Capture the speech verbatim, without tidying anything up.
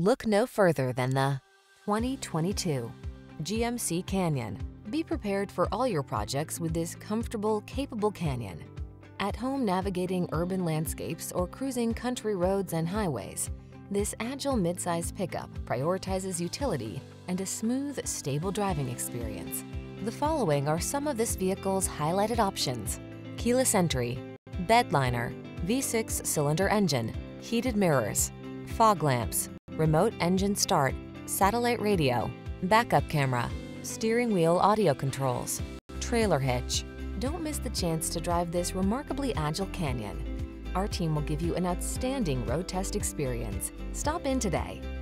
Look no further than the twenty twenty-two G M C Canyon. Be prepared for all your projects with this comfortable, capable Canyon. At home navigating urban landscapes or cruising country roads and highways, this agile midsize pickup prioritizes utility and a smooth, stable driving experience. The following are some of this vehicle's highlighted options: keyless entry, bed liner, V six cylinder engine, heated mirrors, fog lamps, remote engine start, satellite radio, backup camera, steering wheel audio controls, trailer hitch. Don't miss the chance to drive this remarkably agile Canyon. Our team will give you an outstanding road test experience. Stop in today.